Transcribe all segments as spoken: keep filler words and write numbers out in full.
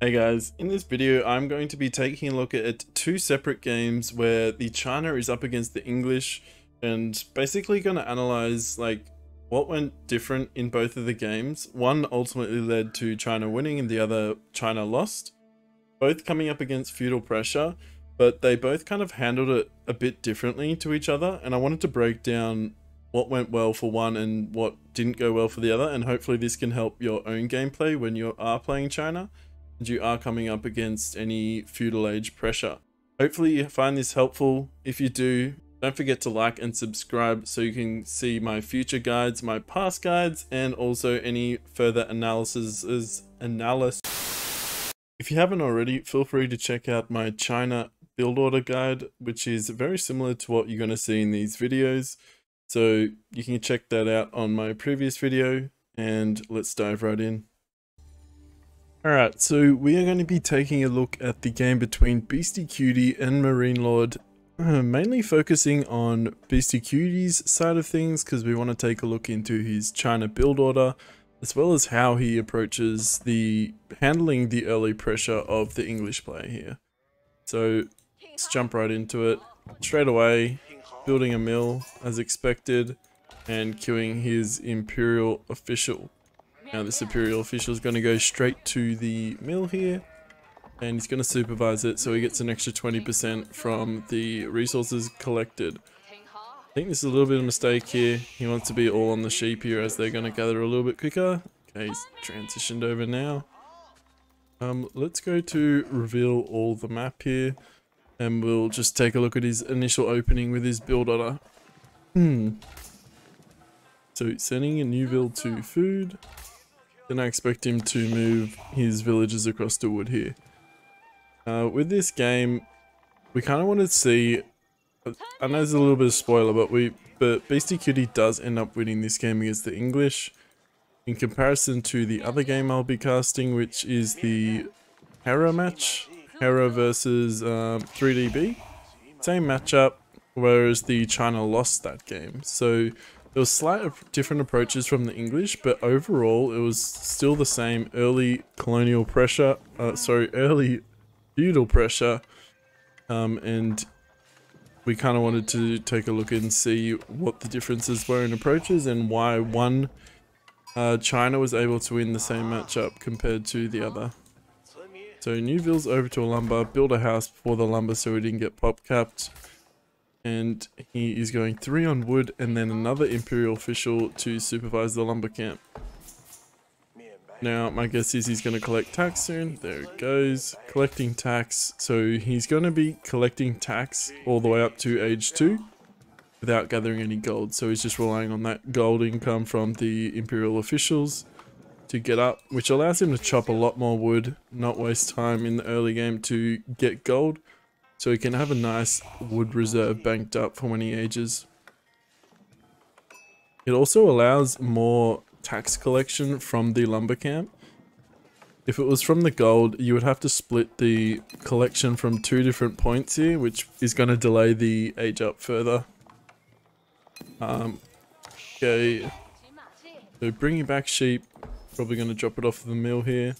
Hey guys, in this video I'm going to be taking a look at two separate games where the China is up against the English and basically going to analyze like what went different in both of the games. One ultimately led to China winning and the other China lost. Both coming up against feudal pressure, but they both kind of handled it a bit differently to each other, and I wanted to break down what went well for one and what didn't go well for the other, and hopefully this can help your own gameplay when you are playing China and you are coming up against any feudal age pressure. Hopefully you find this helpful. If you do, don't forget to like and subscribe so you can see my future guides, my past guides, and also any further analyses. Analysis. If you haven't already, feel free to check out my China build order guide, which is very similar to what you're going to see in these videos. So you can check that out on my previous video, and let's dive right in. Alright, so we are going to be taking a look at the game between Beastyqt and Marine Lord, mainly focusing on Beastyqt's side of things because we want to take a look into his China build order, as well as how he approaches the handling the early pressure of the English player here. So let's jump right into it. Straight away, building a mill as expected and queuing his imperial official. Now this imperial official is going to go straight to the mill here, and he's going to supervise it, so he gets an extra twenty percent from the resources collected. I think this is a little bit of a mistake here. He wants to be all on the sheep here as they're going to gather a little bit quicker. Okay, he's transitioned over now. Um, let's go to reveal all the map here, and we'll just take a look at his initial opening with his build order. Hmm. So sending a new build to food. Then I expect him to move his villagers across to wood here. Uh, with this game, we kind of want to see, I know there's a little bit of spoiler, but we, but Beastyqt does end up winning this game against the English in comparison to the other game I'll be casting, which is the Hera match, Hera versus um, three D B. Same matchup, whereas the China lost that game. So there were slightly different approaches from the English, but overall it was still the same early colonial pressure, uh, sorry, early feudal pressure, um, and we kind of wanted to take a look and see what the differences were in approaches and why one uh, China was able to win the same matchup compared to the other. So new vills over to a lumber, build a house before the lumber so we didn't get pop capped. And he is going three on wood and then another imperial official to supervise the lumber camp. Now my guess is he's going to collect tax soon. There it goes, collecting tax. So he's going to be collecting tax all the way up to age two without gathering any gold. So he's just relying on that gold income from the imperial officials to get up, which allows him to chop a lot more wood, not waste time in the early game to get gold. So he can have a nice wood reserve banked up for when he ages. It also allows more tax collection from the lumber camp. If it was from the gold, you would have to split the collection from two different points here, which is going to delay the age up further. Um, okay, so bringing back sheep, probably going to drop it off the mill here.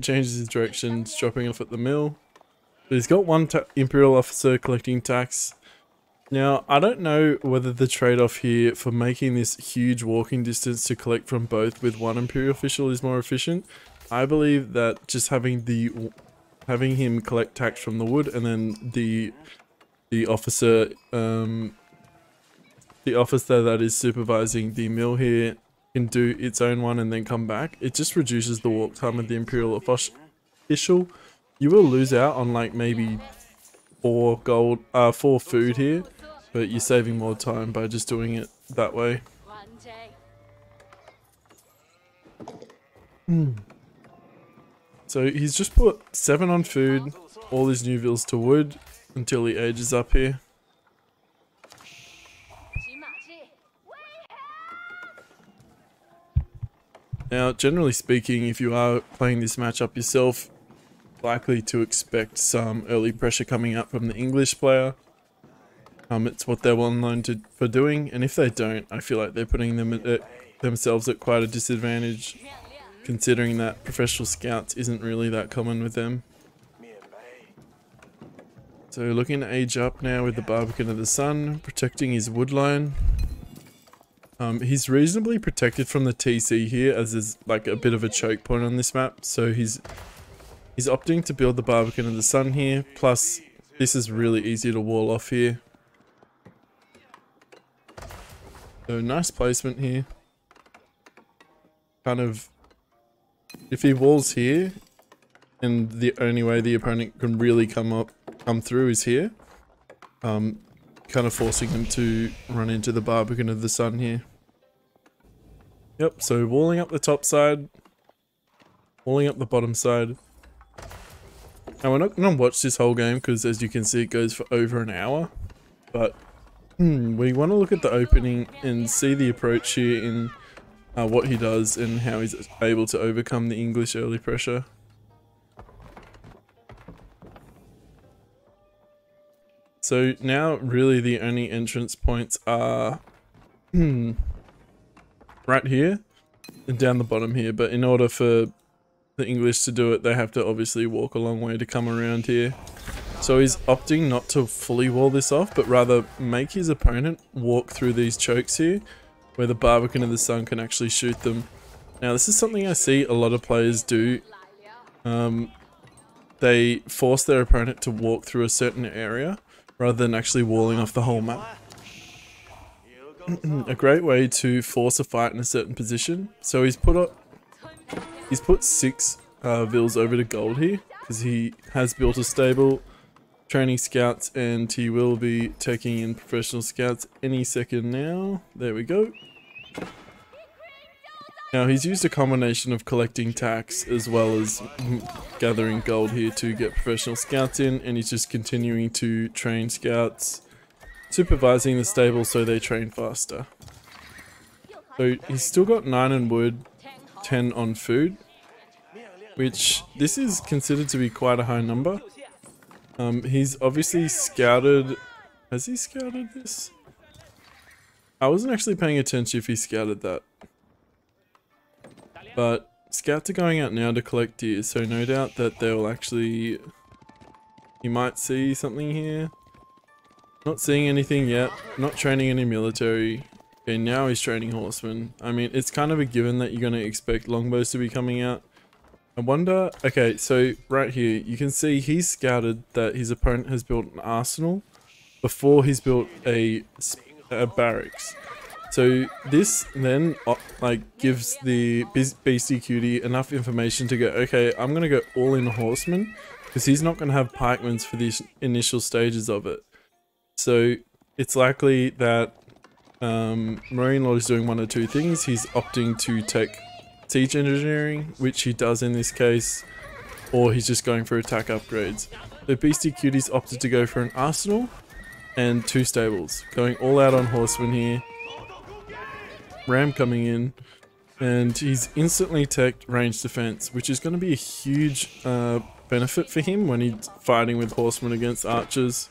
Changes his directions, dropping off at the mill. But he's got one imperial officer collecting tax. Now, I don't know whether the trade-off here for making this huge walking distance to collect from both with one imperial official is more efficient. I believe that just having the having him collect tax from the wood and then the the officer um, the officer that is supervising the mill here can do its own one and then come back. It just reduces the walk time of the imperial official. You will lose out on like maybe four gold, uh, four food here, but you're saving more time by just doing it that way. Mm. So he's just put seven on food, all his new vills to wood until he ages up here. Now, generally speaking, if you are playing this matchup yourself, likely to expect some early pressure coming up from the English player. Um, it's what they're well known to, for doing, and if they don't, I feel like they're putting them at, at, themselves at quite a disadvantage. considering that professional scouts isn't really that common with them. So looking to age up now with the Barbican of the Sun, protecting his woodline. Um, he's reasonably protected from the T C here, as there's like a bit of a choke point on this map. So he's he's opting to build the Barbican of the Sun here. Plus, this is really easy to wall off here. So nice placement here. Kind of, if he walls here, and the only way the opponent can really come up, come through is here. Um, kind of forcing him to run into the Barbican of the Sun here. Yep. So walling up the top side, walling up the bottom side. Now we're not going to watch this whole game because, as you can see, it goes for over an hour, but. Hmm, we want to look at the opening and see the approach here in uh, what he does and how he's able to overcome the English early pressure. So now really the only entrance points are hmm, right here and down the bottom here. But in order for the English to do it, they have to obviously walk a long way to come around here. So he's opting not to fully wall this off, but rather make his opponent walk through these chokes here, where the Barbican of the Sun can actually shoot them. Now this is something I see a lot of players do. Um, they force their opponent to walk through a certain area, rather than actually walling off the whole map. A great way to force a fight in a certain position. So he's put up, he's put six uh, vills over to gold here, because he has built a stable, training scouts, and he will be taking in professional scouts any second now. There we go. Now he's used a combination of collecting tax as well as gathering gold here to get professional scouts in, and he's just continuing to train scouts, supervising the stable so they train faster. So he's still got nine on wood, ten on food, which this is considered to be quite a high number. Um, he's obviously scouted, has he scouted this? I wasn't actually paying attention if he scouted that. But scouts are going out now to collect deer, so no doubt that they'll actually, you might see something here. Not seeing anything yet, not training any military. Okay, now he's training horsemen. I mean, it's kind of a given that you're going to expect longbows to be coming out. I wonder, okay, so right here, you can see he's scouted that his opponent has built an arsenal before he's built a, a barracks. So this then like gives the Beastyqt enough information to go, okay, I'm going to go all in horsemen because he's not going to have pikemen for the initial stages of it. So it's likely that um, Marine Lord is doing one or two things. He's opting to take siege engineering, which he does in this case, or he's just going for attack upgrades. The Beastyqt's opted to go for an arsenal and two stables, going all out on horsemen here. Ram coming in, and he's instantly teched range defense, which is going to be a huge uh, benefit for him when he's fighting with horsemen against archers.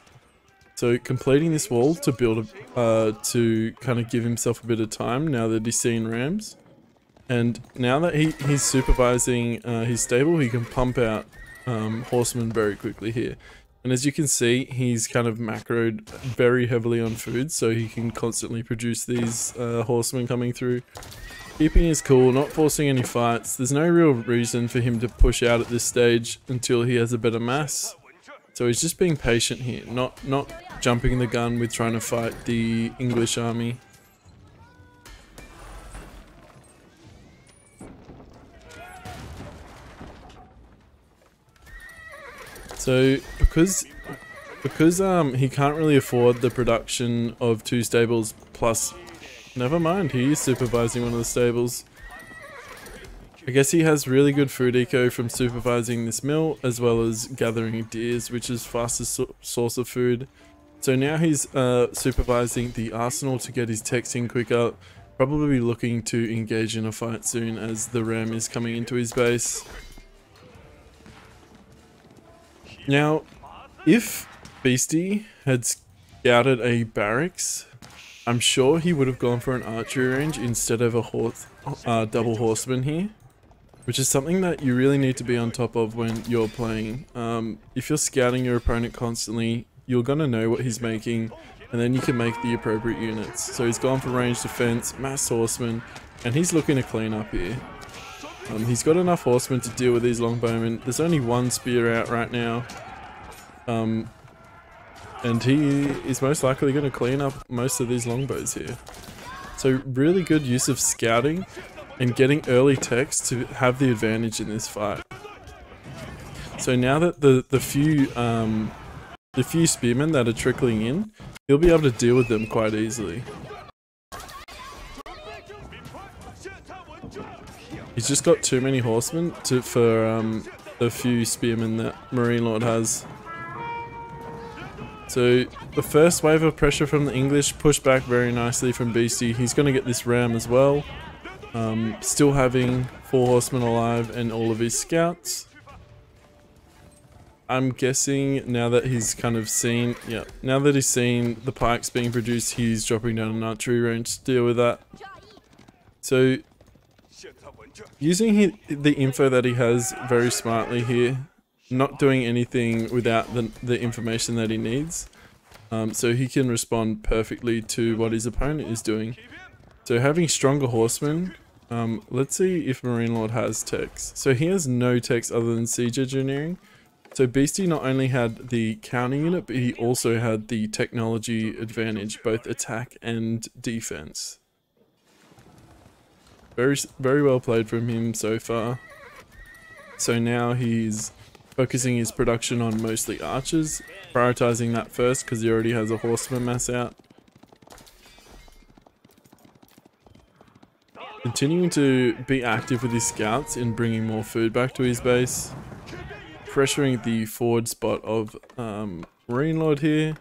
So completing this wall to build a, uh, to kind of give himself a bit of time now that he's seen rams. And now that he, he's supervising uh, his stable, he can pump out um, horsemen very quickly here. And as you can see, he's kind of macroed very heavily on food, so he can constantly produce these uh, horsemen coming through. Keeping his cool, not forcing any fights. There's no real reason for him to push out at this stage until he has a better mass. So he's just being patient here, not, not jumping the gun with trying to fight the English army. So because because um he can't really afford the production of two stables, plus never mind, he is supervising one of the stables. I guess he has really good food eco from supervising this mill as well as gathering deers, which is fastest source of food. So now he's uh supervising the arsenal to get his techs in quicker, probably looking to engage in a fight soon as the ram is coming into his base. Now, if Beasty had scouted a barracks, I'm sure he would have gone for an archery range instead of a horse, uh, double horseman here, which is something that you really need to be on top of when you're playing. Um, if you're scouting your opponent constantly, you're going to know what he's making, and then you can make the appropriate units. So he's gone for ranged defense, mass horsemen, and he's looking to clean up here. Um, he's got enough horsemen to deal with these longbowmen. There's only one spear out right now. Um, and he is most likely going to clean up most of these longbows here. So really good use of scouting and getting early techs to have the advantage in this fight. So now that the, the few um, the few spearmen that are trickling in, he'll be able to deal with them quite easily. He's just got too many horsemen to, for um, the few spearmen that Marine Lord has. So the first wave of pressure from the English pushed back very nicely from Beastie. He's going to get this ram as well. Um, still having four horsemen alive and all of his scouts. I'm guessing now that he's kind of seen, yeah, now that he's seen the pikes being produced, he's dropping down an archery range to deal with that. So using his, the info that he has very smartly here. Not doing anything without the, the information that he needs, um, so he can respond perfectly to what his opponent is doing. So having stronger horsemen, um, let's see if Marine Lord has techs. So he has no techs other than siege engineering. So Beastie not only had the counting unit, but he also had the technology advantage, both attack and defense. Very, very well played from him so far. So now he's focusing his production on mostly archers, prioritizing that first because he already has a horseman mass out. Continuing to be active with his scouts in bringing more food back to his base. Pressuring the forward spot of um, Marine Lord here.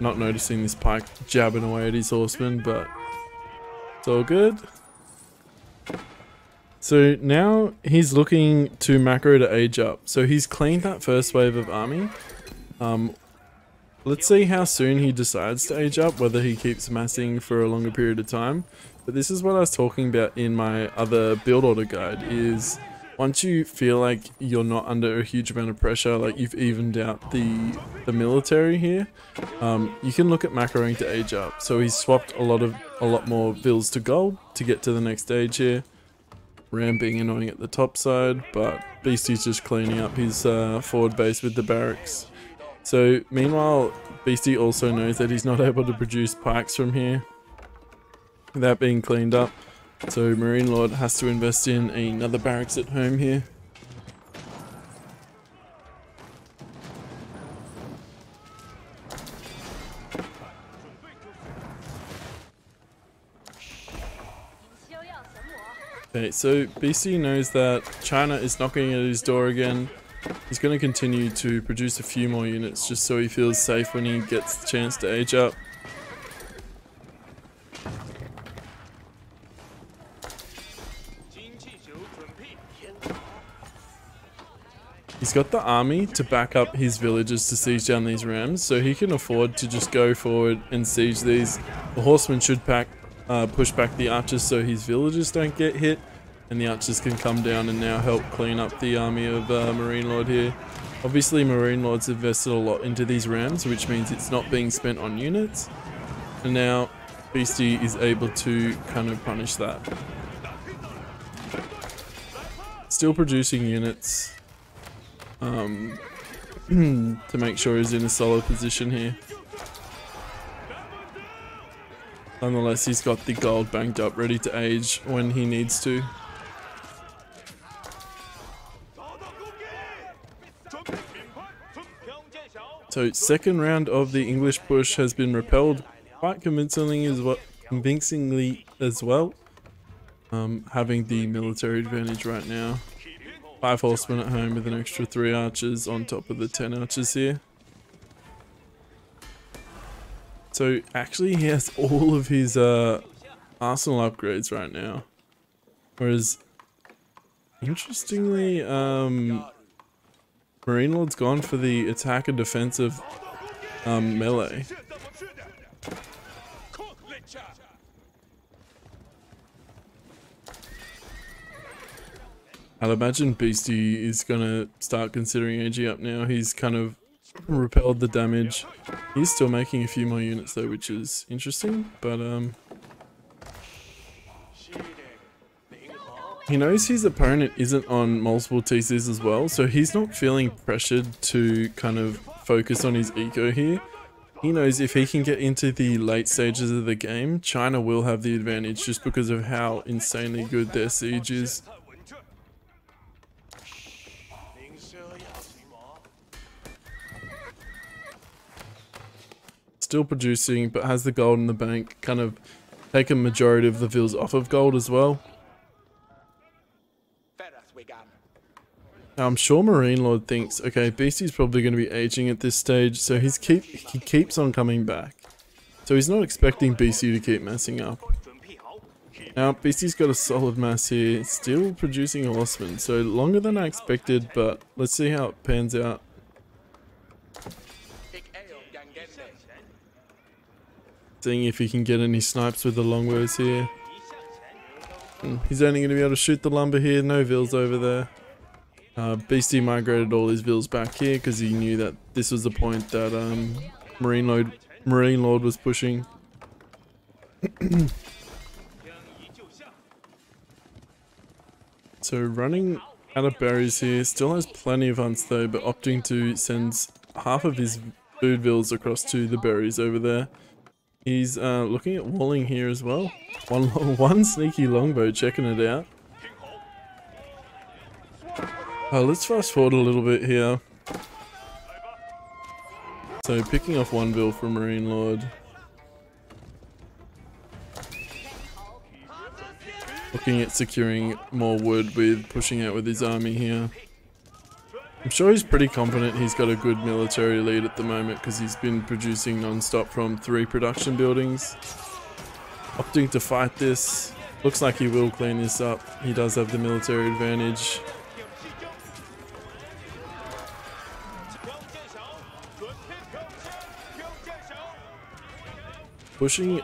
Not noticing this pike jabbing away at his horseman, but it's all good. So now he's looking to macro to age up. So he's cleaned that first wave of army. Um, let's see how soon he decides to age up, whether he keeps massing for a longer period of time. But this is what I was talking about in my other build order guide, is once you feel like you're not under a huge amount of pressure, like you've evened out the, the military here, um, you can look at macroing to age up. So he's swapped a lot of a lot more bills to gold to get to the next stage here. Ram being annoying at the top side, but Beastie's just cleaning up his uh, forward base with the barracks. So meanwhile, Beastie also knows that he's not able to produce pikes from here without being cleaned up. So Marine Lord has to invest in another barracks at home here. Okay, so B C knows that China is knocking at his door again. He's going to continue to produce a few more units just so he feels safe when he gets the chance to age up. He's got the army to back up his villagers to siege down these rams, so he can afford to just go forward and siege these. The horsemen should pack Uh, push back the archers so his villagers don't get hit, and the archers can come down and now help clean up the army of uh, Marine Lord here. Obviously Marine Lord's invested a lot into these rams, which means it's not being spent on units, and now Beastie is able to kind of punish that. Still producing units um, to make sure he's in a solid position here. Nonetheless, he's got the gold banked up, ready to age when he needs to. So, second round of the English push has been repelled quite convincingly as well, convincingly as well. Um, having the military advantage right now. Five horsemen at home with an extra three archers on top of the ten archers here. So actually he has all of his uh, arsenal upgrades right now, whereas interestingly um, Marine Lord's gone for the attack and defensive um, melee. picture! I'd imagine Beastie is gonna start considering A G up now. He's kind of repelled the damage. He's still making a few more units though, which is interesting, but um... he knows his opponent isn't on multiple T Cs as well, so he's not feeling pressured to kind of focus on his eco here. He knows if he can get into the late stages of the game, China will have the advantage just because of how insanely good their siege is. Still producing, but has the gold in the bank, kind of take a majority of the villas off of gold as well. Now, I'm sure Marine Lord thinks, okay, Beastie's probably going to be aging at this stage, so he's keep he keeps on coming back. So he's not expecting Beastie to keep messing up. Now, Beastie's got a solid mass here, still producing a horseman, so longer than I expected, but let's see how it pans out. Seeing if he can get any snipes with the longbows here. And he's only going to be able to shoot the lumber here, no vills over there. Uh, Beastie migrated all his villas back here because he knew that this was the point that um, Marine Lord, Marine Lord was pushing. So running out of berries here, still has plenty of hunts though, but opting to send half of his food villas across to the berries over there. He's uh, looking at walling here as well. One, one sneaky longbow checking it out. Uh, let's fast forward a little bit here. So picking off one bill from Marine Lord. Looking at securing more wood with pushing out with his army here. I'm sure he's pretty confident he's got a good military lead at the moment because he's been producing non-stop from three production buildings. Opting to fight this. Looks like he will clean this up. He does have the military advantage. Pushing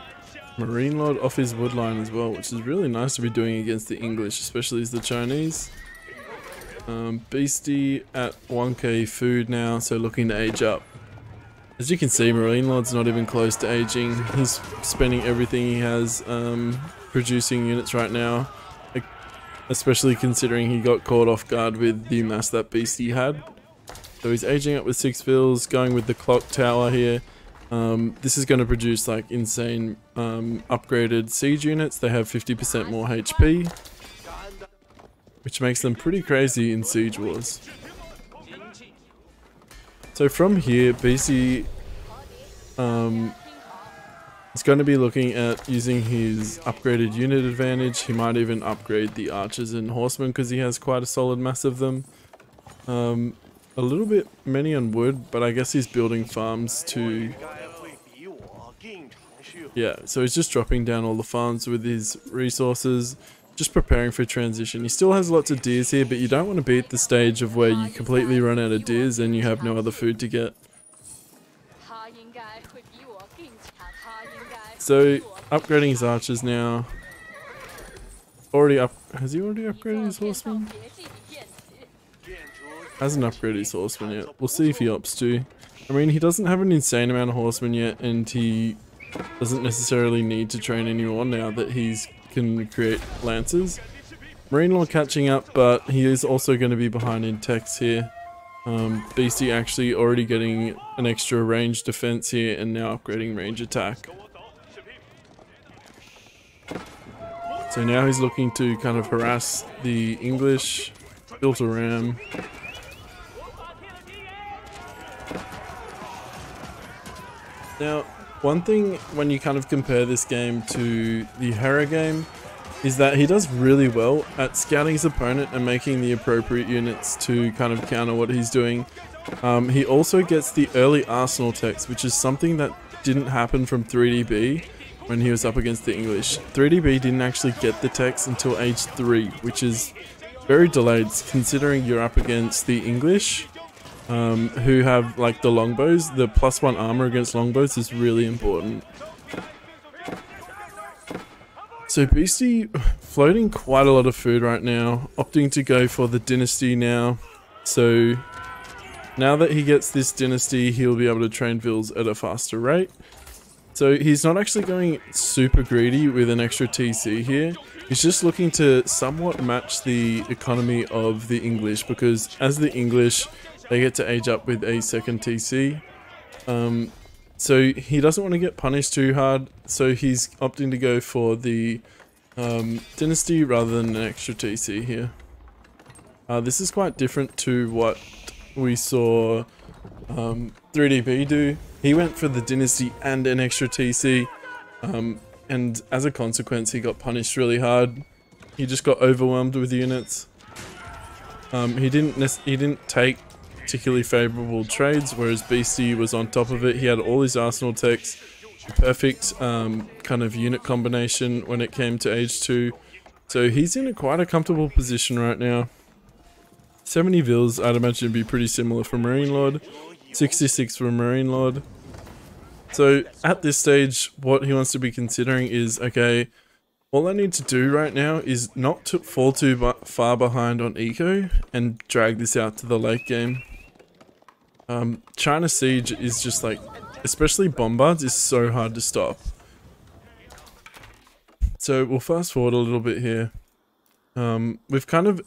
Marine Lord off his wood line as well, which is really nice to be doing against the English, especially as the Chinese. Um, Beastie at one K food now, so looking to age up. As you can see, Marine Lord's not even close to aging. He's spending everything he has um, producing units right now, especially considering he got caught off guard with the mass that Beastie had. So he's aging up with six fills, going with the clock tower here. Um, this is going to produce like insane um, upgraded siege units. They have fifty percent more H P, which makes them pretty crazy in siege wars. So from here, B C um, is going to be looking at using his upgraded unit advantage. He might even upgrade the archers and horsemen because he has quite a solid mass of them. Um, a little bit many on wood, but I guess he's building farms to... Yeah, so he's just dropping down all the farms with his resources, just preparing for transition. He still has lots of deers here, but you don't want to be at the stage of where you completely run out of deers and you have no other food to get. So, upgrading his archers now. Already up... Has he already upgraded his horsemen? Hasn't upgraded his horsemen yet. We'll see if he opts to. I mean, he doesn't have an insane amount of horsemen yet, and he doesn't necessarily need to train anyone now that he's... can create lancers. Marine Lord catching up, but he is also going to be behind in techs here. Um, Beastie actually already getting an extra range defense here and now upgrading range attack. So now he's looking to kind of harass the English. Built a ram. Now, one thing when you kind of compare this game to the Hera game is that he does really well at scouting his opponent and making the appropriate units to kind of counter what he's doing. Um, he also gets the early arsenal techs, which is something that didn't happen from three D B when he was up against the English. three D B didn't actually get the techs until age three, which is very delayed considering you're up against the English. Um, who have like the longbows. The plus one armor against longbows is really important. So Beastie floating quite a lot of food right now, opting to go for the dynasty now. So now that he gets this dynasty, he'll be able to train vills at a faster rate. So he's not actually going super greedy with an extra T C here. He's just looking to somewhat match the economy of the English, because as the English, they get to age up with a second T C. Um, So he doesn't want to get punished too hard, so he's opting to go for the um, dynasty rather than an extra T C here. Uh, this is quite different to what we saw um, three D B do. He went for the dynasty and an extra T C, um, and as a consequence he got punished really hard. He just got overwhelmed with units. Um, he didn't he didn't take particularly favourable trades, whereas Beastie was on top of it. He had all his arsenal techs, the perfect um, kind of unit combination when it came to age two. So he's in a quite a comfortable position right now. seventy vills, I'd imagine, would be pretty similar for Marine Lord. sixty-six for Marine Lord. So at this stage, what he wants to be considering is, okay, all I need to do right now is not to fall too far behind on eco and drag this out to the late game. Um, China Siege is just like, especially Bombards, is so hard to stop. So we'll fast forward a little bit here. Um, we've kind of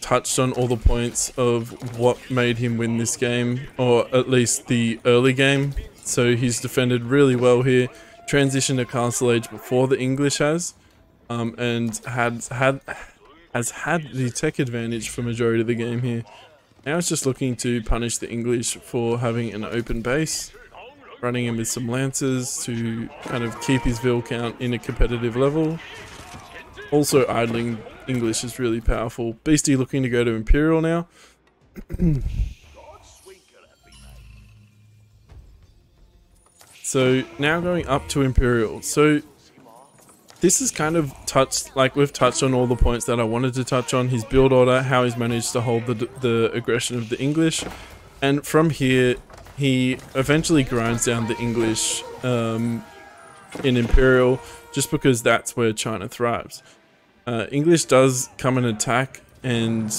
touched on all the points of what made him win this game, or at least the early game. So he's defended really well here, transitioned to Castle Age before the English has, um, and had, had, has had the tech advantage for majority of the game here. Now it's just looking to punish the English for having an open base, running him with some lancers to kind of keep his vill count in a competitive level. Also idling English is really powerful. Beastie looking to go to Imperial now. So now going up to Imperial. So this is kind of touched, like we've touched on all the points that I wanted to touch on. His build order, how he's managed to hold the, the aggression of the English. And from here, he eventually grinds down the English um, in Imperial, just because that's where China thrives. Uh, English does come and attack and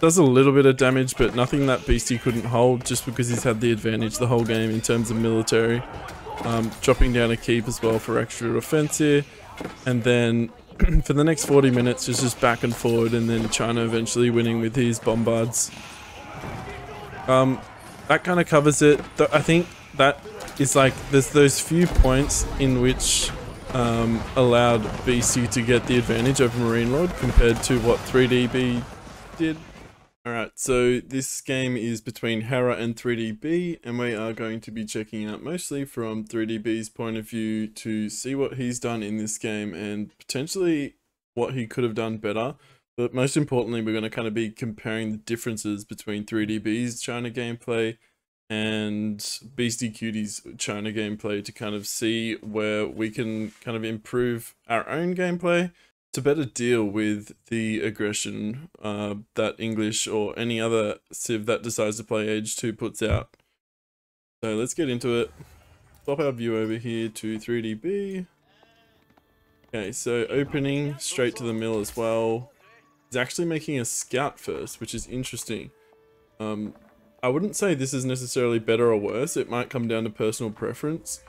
does a little bit of damage, but nothing that Beastie couldn't hold, just because he's had the advantage the whole game in terms of military. Um, dropping down a keep as well for extra offense here. And then for the next forty minutes, it's just back and forward, and then China eventually winning with his bombards. Um, that kind of covers it. I think that is like, there's those few points in which um, allowed B C to get the advantage over Marine Lord compared to what three D B did. Alright, so this game is between Hera and three D B, and we are going to be checking out mostly from three D B's point of view to see what he's done in this game and potentially what he could have done better. But most importantly, we're going to kind of be comparing the differences between three D B's China gameplay and Beastyqt's China gameplay to kind of see where we can kind of improve our own gameplay to better deal with the aggression uh, that English or any other civ that decides to play Age two puts out. So let's get into it. Pop our view over here to three D B. Okay, so opening straight to the mill as well. He's actually making a scout first, which is interesting. Um, I wouldn't say this is necessarily better or worse. It might come down to personal preference.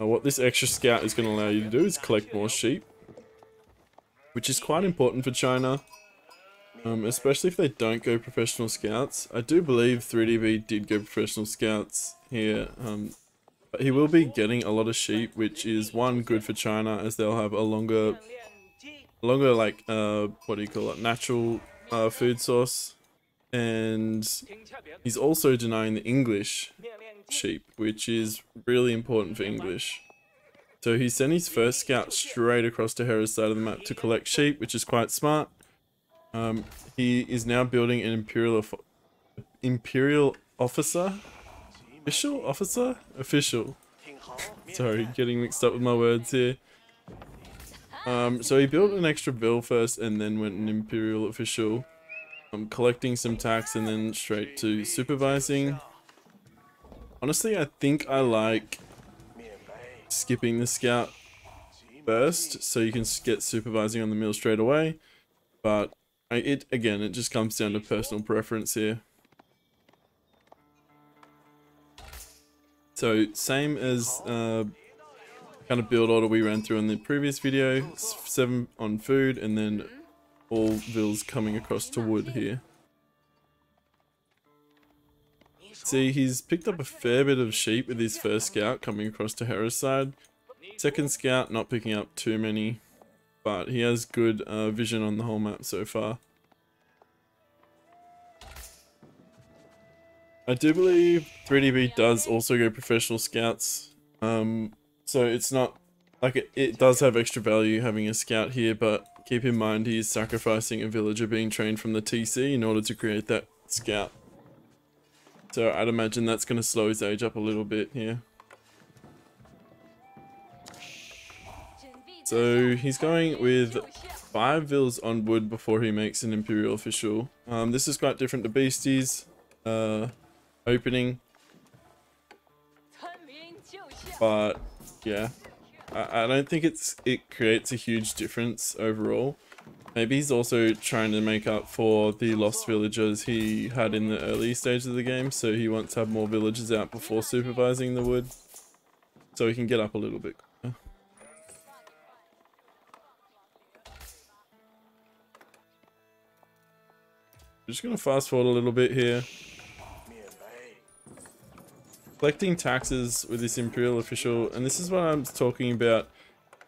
Uh, what this extra scout is going to allow you to do is collect more sheep, which is quite important for China, um, especially if they don't go professional scouts. I do believe three D B did go professional scouts here, um, but he will be getting a lot of sheep, which is one good for China, as they'll have a longer, longer like uh, what do you call it, natural uh, food source, and he's also denying the English sheep, which is really important for English. So he sent his first scout straight across to Hera's side of the map to collect sheep, which is quite smart. Um, he is now building an imperial imperial officer, official officer, official. Sorry, getting mixed up with my words here. Um, so he built an extra bill first, and then went an imperial official, um, collecting some tax, and then straight to supervising. Honestly, I think I like skipping the scout first, so you can get supervising on the meal straight away. But I, it again, it just comes down to personal preference here. So same as uh, kind of build order we ran through in the previous video, seven on food, and then all vills coming across to wood here. See, he's picked up a fair bit of sheep with his first scout coming across to Hera's side. Second scout not picking up too many, but he has good uh, vision on the whole map so far. I do believe three D B does also go professional scouts, um, so it's not like it, it does have extra value having a scout here, but keep in mind he is sacrificing a villager being trained from the T C in order to create that scout. So I'd imagine that's going to slow his age up a little bit here. So he's going with five vills on wood before he makes an imperial official. Um, this is quite different to Beastie's uh, opening. But yeah, I, I don't think it's it creates a huge difference overall. Maybe he's also trying to make up for the lost villagers he had in the early stage of the game, so he wants to have more villagers out before supervising the wood, so he can get up a little bit. I'm just going to fast forward a little bit here. Collecting taxes with this imperial official, and this is what I'm talking about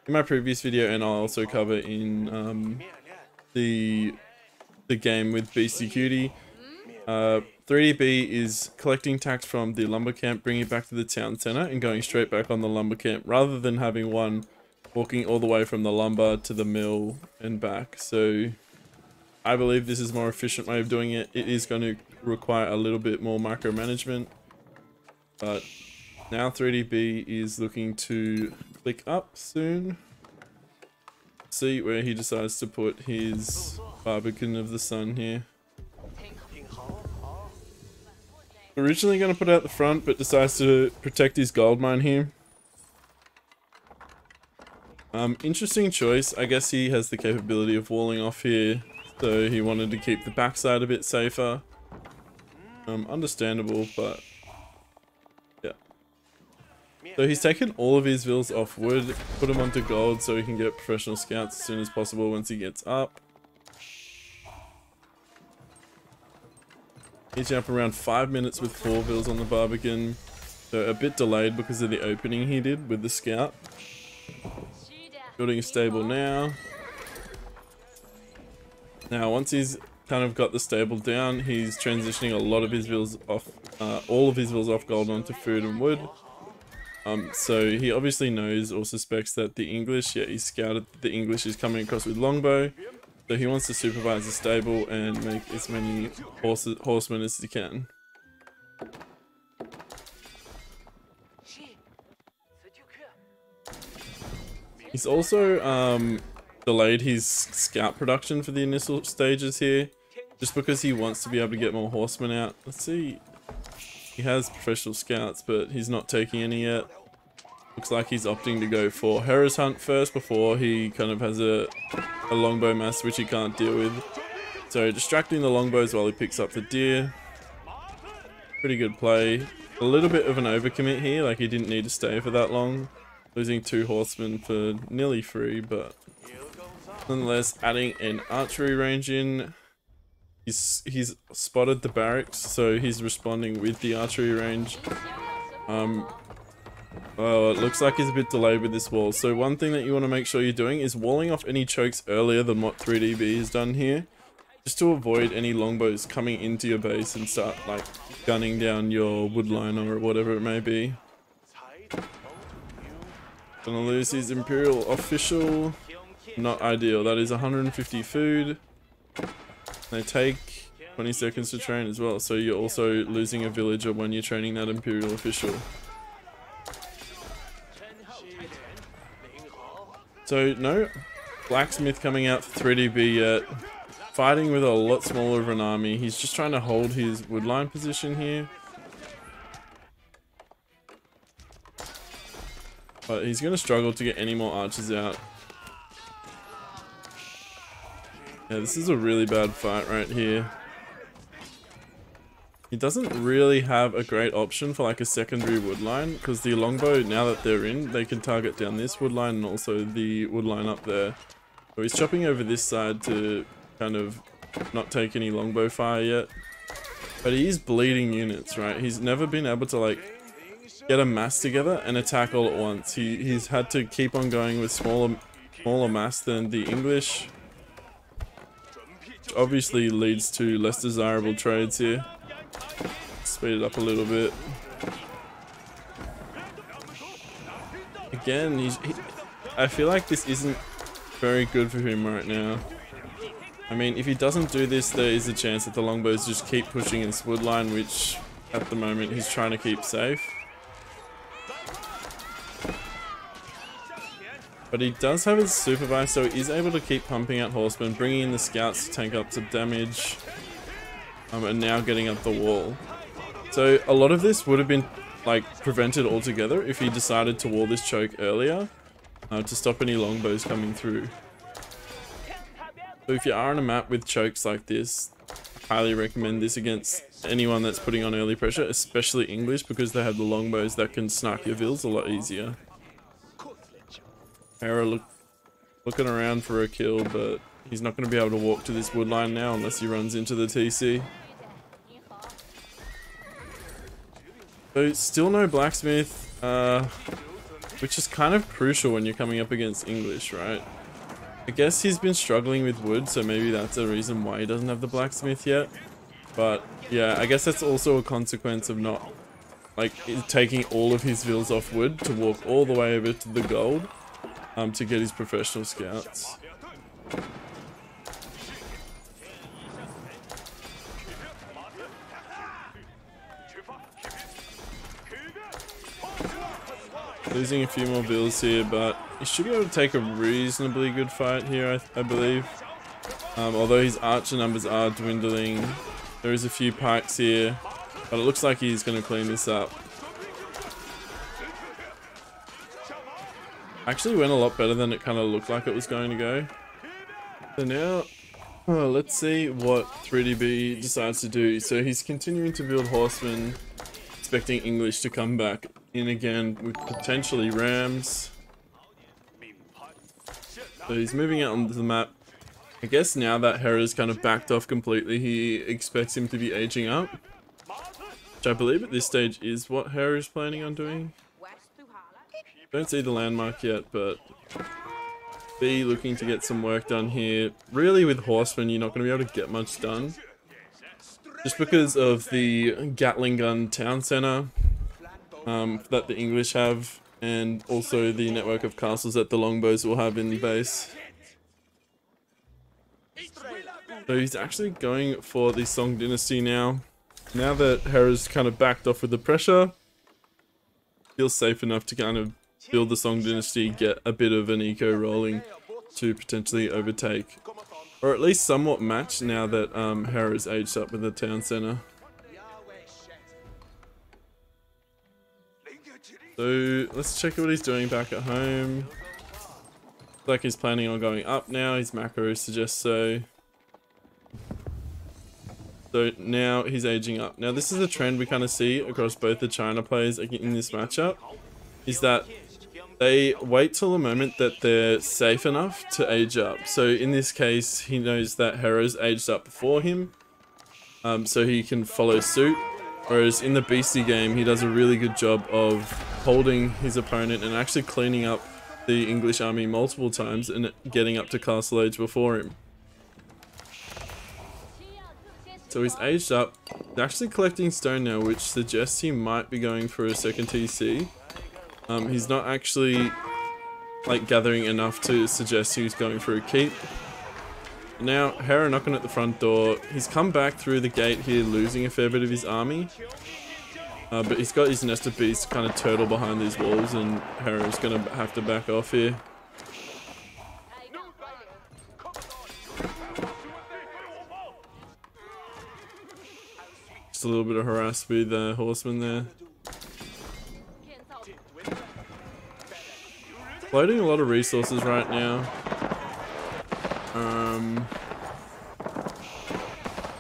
in my previous video, and I'll also cover in um, the the game with Beastyqt. uh, three D B is collecting tax from the lumber camp, bringing it back to the town center, and going straight back on the lumber camp rather than having one walking all the way from the lumber to the mill and back. So I believe this is a more efficient way of doing it. It is going to require a little bit more micromanagement, but now three D B is looking to click up soon. See where he decides to put his Barbican of the Sun here. Originally going to put out the front, but decides to protect his gold mine here. Um, interesting choice. I guess he has the capability of walling off here, so he wanted to keep the backside a bit safer. Um, understandable, but so he's taken all of his vills off wood, put them onto gold so he can get professional scouts as soon as possible once he gets up. He's up around five minutes with four vills on the Barbican. So a bit delayed because of the opening he did with the scout. Building a stable now. Now once he's kind of got the stable down, he's transitioning a lot of his vills off, uh, all of his vills off gold onto food and wood. Um, so he obviously knows or suspects that the English, yeah, he scouted the English is coming across with longbow, so he wants to supervise the stable and make as many horses, horsemen as he can. He's also um, delayed his scout production for the initial stages here, just because he wants to be able to get more horsemen out. Let's see. He has professional scouts, but he's not taking any yet. Looks like he's opting to go for Hera's hunt first before he kind of has a, a longbow mass which he can't deal with. So distracting the longbows while he picks up the deer. Pretty good play. A little bit of an overcommit here, like he didn't need to stay for that long. Losing two horsemen for nearly free, but nonetheless adding an archery range in. He's, he's spotted the barracks, so he's responding with the archery range. Um, oh, it looks like he's a bit delayed with this wall. So one thing that you want to make sure you're doing is walling off any chokes earlier than what three D B has done here, just to avoid any longbows coming into your base and start like gunning down your woodline or whatever it may be. Gonna lose his imperial official. Not ideal. That is one hundred fifty food. They take twenty seconds to train as well, so you're also losing a villager when you're training that imperial official. So no blacksmith coming out for three D B yet. Fighting with a lot smaller of an army. He's just trying to hold his woodline position here. But he's going to struggle to get any more archers out. Yeah, this is a really bad fight right here. He doesn't really have a great option for like a secondary wood line, because the longbow, now that they're in, they can target down this wood line and also the wood line up there. So he's chopping over this side to kind of not take any longbow fire yet. But he is bleeding units, right? He's never been able to like get a mass together and attack all at once. He, he's had to keep on going with smaller, smaller mass than the English. Which obviously leads to less desirable trades here. Speed it up a little bit. Again, he's, he, I feel like this isn't very good for him right now. I mean, if he doesn't do this, there is a chance that the longbows just keep pushing in this wood line, which at the moment he's trying to keep safe. But he does have his supervisor, so he is able to keep pumping out horsemen, bringing in the scouts to tank up some damage, um, and now getting up the wall. So a lot of this would have been like prevented altogether if he decided to wall this choke earlier uh, to stop any longbows coming through. So if you are on a map with chokes like this, I highly recommend this against anyone that's putting on early pressure, especially English, because they have the longbows that can snark your vills a lot easier. Hera look, looking around for a kill, but he's not going to be able to walk to this wood line now unless he runs into the T C. So still no blacksmith, uh, which is kind of crucial when you're coming up against English, right? I guess he's been struggling with wood, so maybe that's a reason why he doesn't have the blacksmith yet. But yeah, I guess that's also a consequence of not like taking all of his vills off wood to walk all the way over to the gold um, to get his professional scouts. Losing a few more bills here, but he should be able to take a reasonably good fight here, I, I believe. Um, although his archer numbers are dwindling. There is a few pikes here, but it looks like he's going to clean this up. Actually went a lot better than it kind of looked like it was going to go. So now, oh, let's see what three D B decides to do. So he's continuing to build horsemen, expecting English to come back in again with potentially rams. So he's moving out onto the map. I guess now that Hera's kind of backed off completely, he expects him to be aging up, which I believe at this stage is what Hera is planning on doing. Don't see the landmark yet, but B looking to get some work done here. Really with horsemen you're not going to be able to get much done, just because of the Gatling gun town center Um, that the English have, and also the network of castles that the longbows will have in the base. So he's actually going for the Song Dynasty now. Now that Hera's kind of backed off with the pressure, feels safe enough to kind of build the Song Dynasty, get a bit of an eco rolling to potentially overtake, or at least somewhat match now that um, Hera's aged up with the town center. So let's check what he's doing back at home. Looks like he's planning on going up now. His macro suggests so. So now he's aging up. Now this is a trend we kind of see across both the China players in this matchup, is that they wait till the moment that they're safe enough to age up. So in this case, he knows that Hera's aged up before him, um, so he can follow suit. Whereas in the Beastie game, he does a really good job of holding his opponent and actually cleaning up the English army multiple times and getting up to castle age before him. So he's aged up. He's actually collecting stone now, which suggests he might be going for a second T C. Um, he's not actually like gathering enough to suggest he's going for a keep. Now Hera knocking at the front door. He's come back through the gate here, losing a fair bit of his army, uh, but he's got his Nest of Beasts kind of turtle behind these walls, and Hera's gonna have to back off here. Just a little bit of harass with the uh, horsemen there. Floating a lot of resources right now. Um, not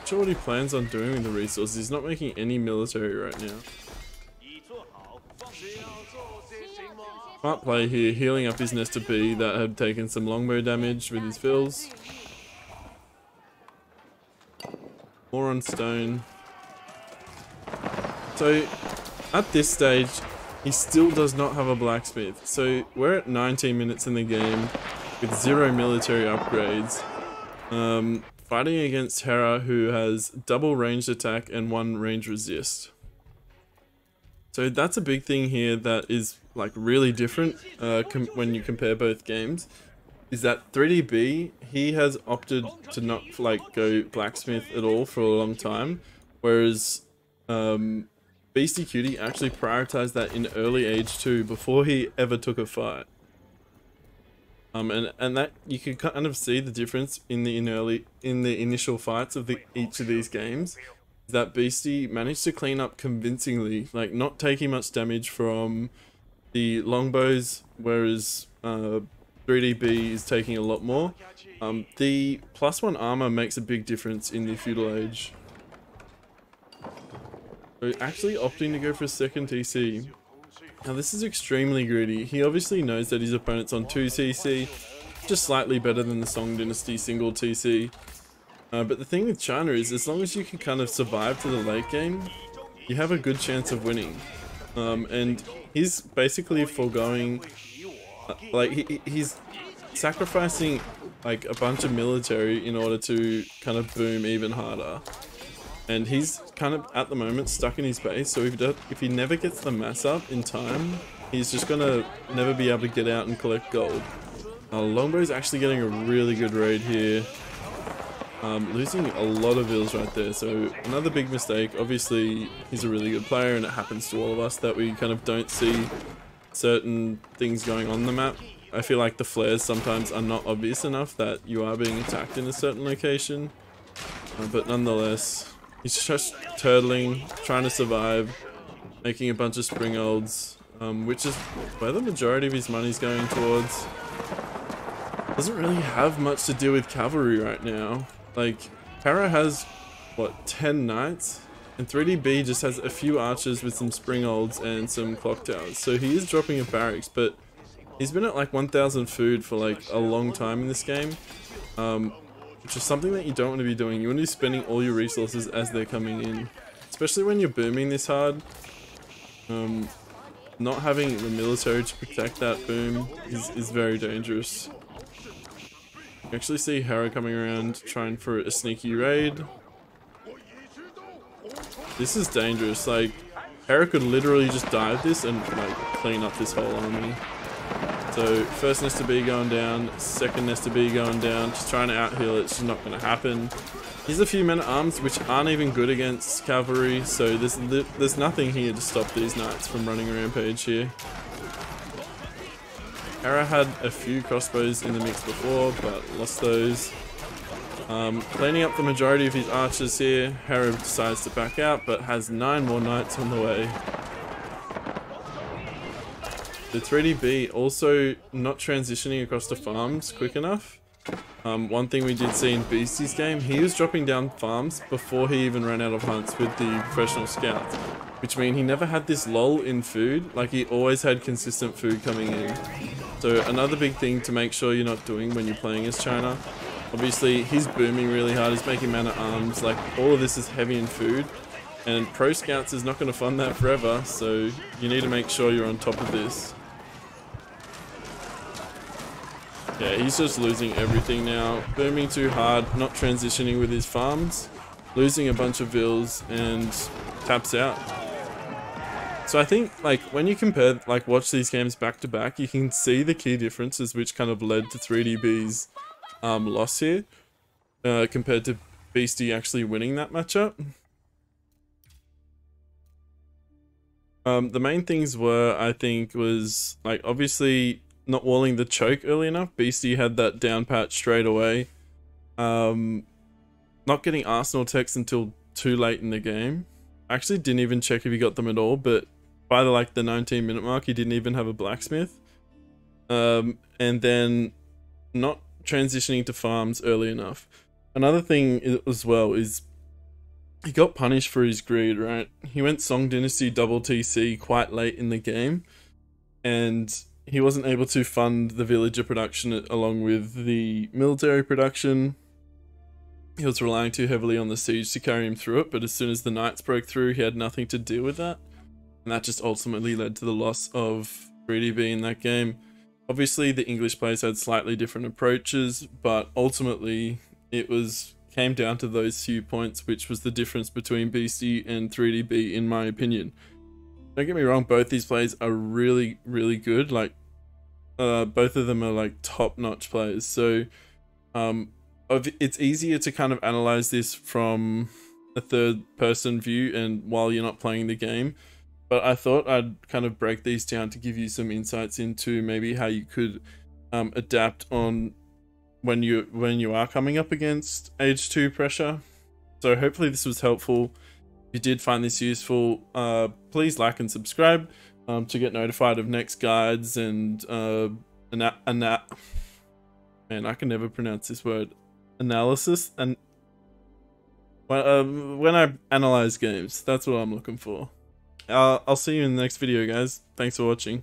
sure what he plans on doing with the resources. He's not making any military right now. Smart play here, healing up his Nest of Beasts that had taken some longbow damage with his fills. More on stone. So at this stage, he still does not have a blacksmith. So we're at nineteen minutes in the game with zero military upgrades. Um, fighting against Hera, who has double ranged attack and one range resist. So that's a big thing here that is like really different uh, com when you compare both games. Is that three D B, he has opted to not like go blacksmith at all for a long time, whereas um, Beastyqt actually prioritized that in early age too, before he ever took a fight. Um, and and that you can kind of see the difference in the in early in the initial fights of the each of these games. Is that Beastie managed to clean up convincingly, like not taking much damage from the longbows, whereas Uh, three D B is taking a lot more. Um, the plus one armor makes a big difference in the feudal age. So actually opting to go for a second T C. Now this is extremely greedy. He obviously knows that his opponent's on two T C, just slightly better than the Song Dynasty single T C. Uh, but the thing with China is, as long as you can kind of survive to the late game, you have a good chance of winning. Um, and he's basically foregoing. Like he, he's sacrificing like a bunch of military in order to kind of boom even harder, and he's kind of at the moment stuck in his base. So if if he never gets the mass up in time, he's just gonna never be able to get out and collect gold. Uh, Longbow's actually getting a really good raid here, um, losing a lot of ills right there. So another big mistake. Obviously, he's a really good player, and it happens to all of us that we kind of don't see certain things going on the map. I feel like the flares sometimes are not obvious enough that you are being attacked in a certain location, uh, but nonetheless he's just turtling, trying to survive, making a bunch of spring olds, um, which is where the majority of his money's going towards. Doesn't really have much to deal with cavalry right now. Like Hera has what, ten knights? And three D B just has a few archers with some spring olds and some clock towers. So he is dropping a barracks, but he's been at like one thousand food for like a long time in this game. Um, which is something that you don't want to be doing. You want to be spending all your resources as they're coming in. Especially when you're booming this hard. Um, not having the military to protect that boom is, is very dangerous. You actually see Hera coming around trying for a sneaky raid. This is dangerous. Like Hera could literally just dive this and like clean up this whole army. So first Nest of Beasts going down, second Nest of Beasts going down, just trying to out heal it. It's just not going to happen. Here's a few men at arms which aren't even good against cavalry, so there's there's nothing here to stop these knights from running a rampage here. Hera had a few crossbows in the mix before, but lost those. Um, cleaning up the majority of his archers here. Hera decides to back out, but has nine more knights on the way. The three D B also not transitioning across to farms quick enough. Um, one thing we did see in Beastie's game, he was dropping down farms before he even ran out of hunts with the professional scouts, which means he never had this lull in food. Like he always had consistent food coming in. So another big thing to make sure you're not doing when you're playing as China. Obviously, he's booming really hard, he's making man at arms, like all of this is heavy in food, and Pro Scouts is not going to fund that forever, so you need to make sure you're on top of this. Yeah, he's just losing everything now, booming too hard, not transitioning with his farms, losing a bunch of vills, and taps out. So I think, like, when you compare, like, watch these games back to back, you can see the key differences which kind of led to three D B's Um, loss here, uh, compared to Beastie actually winning that matchup. Um, the main things were, I think, was like obviously not walling the choke early enough. Beastie had that down pat straight away. Um, not getting arsenal techs until too late in the game. I actually didn't even check if he got them at all, but by the like the nineteen minute mark, he didn't even have a blacksmith. um, and then not transitioning to farms early enough. Another thing as well is he got punished for his greed, right? He went Song Dynasty double T C quite late in the game, and he wasn't able to fund the villager production along with the military production. He was relying too heavily on the siege to carry him through it, but as soon as the knights broke through, he had nothing to deal with that. And that just ultimately led to the loss of three D B in that game. Obviously, the English players had slightly different approaches, but ultimately it was came down to those few points, which was the difference between Beastyqt and three D B in my opinion. Don't get me wrong, both these players are really, really good. Like, uh, both of them are like top-notch players. So, um, it's easier to kind of analyze this from a third-person view and while you're not playing the game. But I thought I'd kind of break these down to give you some insights into maybe how you could um, adapt on when you when you are coming up against age two pressure. So hopefully this was helpful. If you did find this useful, uh, please like and subscribe um, to get notified of next guides and uh, ana ana man, I can never pronounce this word. Analysis and when, um, when I analyze games, that's what I'm looking for. Uh, I'll see you in the next video, guys. Thanks for watching.